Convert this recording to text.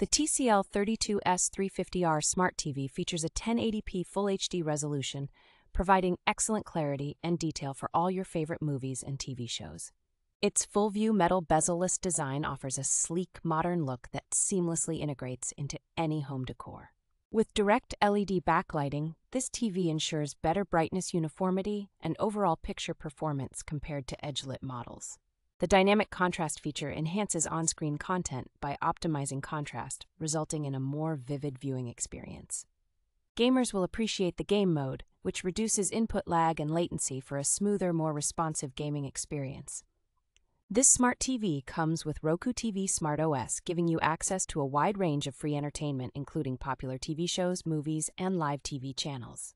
The TCL 32S350R Smart TV features a 1080p Full HD resolution, providing excellent clarity and detail for all your favorite movies and TV shows. Its full-view metal bezel-less design offers a sleek, modern look that seamlessly integrates into any home decor. With direct LED backlighting, this TV ensures better brightness uniformity and overall picture performance compared to edge-lit models. The dynamic contrast feature enhances on-screen content by optimizing contrast, resulting in a more vivid viewing experience. Gamers will appreciate the game mode, which reduces input lag and latency for a smoother, more responsive gaming experience. This smart TV comes with Roku TV Smart OS, giving you access to a wide range of free entertainment, including popular TV shows, movies, and live TV channels.